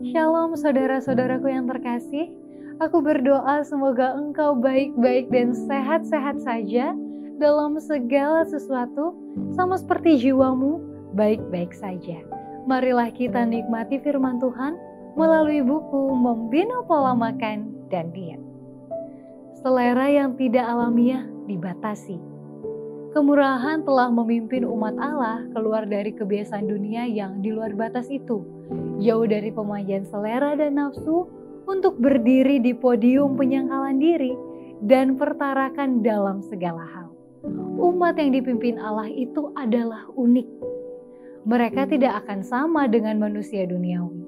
Shalom saudara-saudaraku yang terkasih. Aku berdoa semoga engkau baik-baik dan sehat-sehat saja dalam segala sesuatu, sama seperti jiwamu baik-baik saja. Marilah kita nikmati firman Tuhan melalui buku Membina Pola Makan dan Diet. Selera yang tidak alamiah dibatasi. Kemurahan telah memimpin umat Allah keluar dari kebiasaan dunia yang di luar batas itu, jauh dari pemanjaan selera dan nafsu, untuk berdiri di podium penyangkalan diri dan pertarakan dalam segala hal. Umat yang dipimpin Allah itu adalah unik. Mereka tidak akan sama dengan manusia duniawi.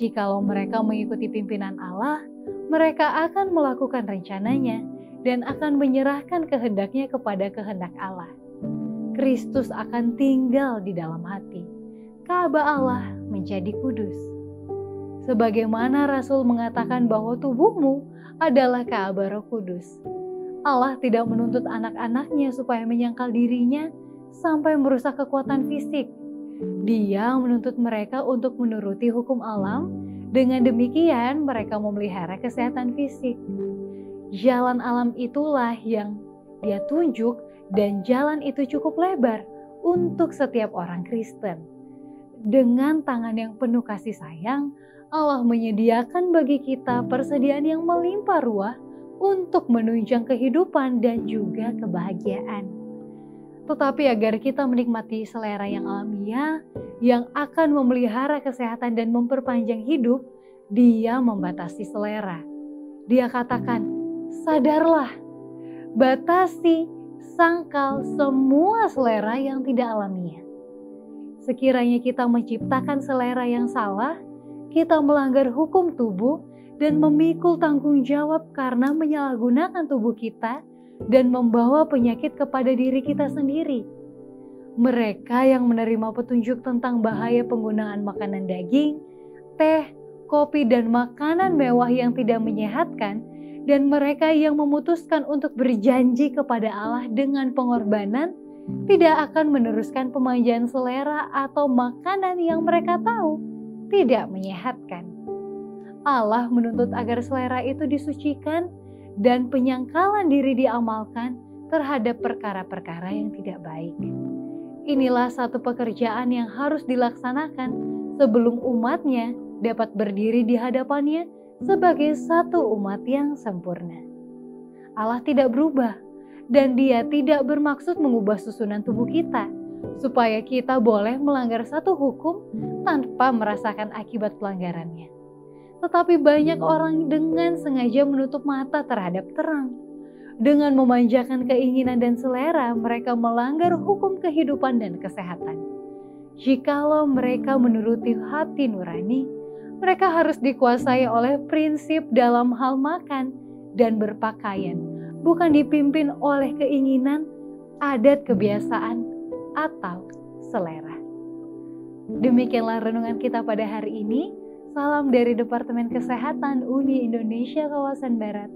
Jikalau mereka mengikuti pimpinan Allah, mereka akan melakukan rencananya dan akan menyerahkan kehendaknya kepada kehendak Allah. Kristus akan tinggal di dalam hati. Ka'bah Allah menjadi kudus. Sebagaimana Rasul mengatakan bahwa tubuhmu adalah Ka'bah Roh Kudus. Allah tidak menuntut anak-anaknya supaya menyangkal dirinya sampai merusak kekuatan fisik. Dia menuntut mereka untuk menuruti hukum alam, dengan demikian mereka memelihara kesehatan fisik. Jalan alam itulah yang Dia tunjuk dan jalan itu cukup lebar untuk setiap orang Kristen. Dengan tangan yang penuh kasih sayang, Allah menyediakan bagi kita persediaan yang melimpah ruah untuk menunjang kehidupan dan juga kebahagiaan. Tetapi agar kita menikmati selera yang alamiah, yang akan memelihara kesehatan dan memperpanjang hidup, Dia membatasi selera. Dia katakan, sadarlah, batasi, sangkal semua selera yang tidak alamiah. Sekiranya kita menciptakan selera yang salah, kita melanggar hukum tubuh dan memikul tanggung jawab karena menyalahgunakan tubuh kita dan membawa penyakit kepada diri kita sendiri. Mereka yang menerima petunjuk tentang bahaya penggunaan makanan daging, teh, kopi, dan makanan mewah yang tidak menyehatkan, dan mereka yang memutuskan untuk berjanji kepada Allah dengan pengorbanan, tidak akan meneruskan pemanjaan selera atau makanan yang mereka tahu tidak menyehatkan. Allah menuntut agar selera itu disucikan dan penyangkalan diri diamalkan terhadap perkara-perkara yang tidak baik. Inilah satu pekerjaan yang harus dilaksanakan sebelum umatnya dapat berdiri di hadapannya sebagai satu umat yang sempurna. Allah tidak berubah dan Dia tidak bermaksud mengubah susunan tubuh kita, supaya kita boleh melanggar satu hukum tanpa merasakan akibat pelanggarannya. Tetapi banyak orang dengan sengaja menutup mata terhadap terang. Dengan memanjakan keinginan dan selera, mereka melanggar hukum kehidupan dan kesehatan. Jikalau mereka menuruti hati nurani, mereka harus dikuasai oleh prinsip dalam hal makan dan berpakaian, bukan dipimpin oleh keinginan, adat, kebiasaan, atau selera. Demikianlah renungan kita pada hari ini. Salam dari Departemen Kesehatan Uni Indonesia Kawasan Barat.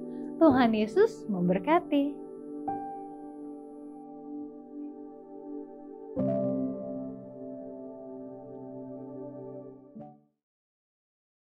Tuhan Yesus memberkati.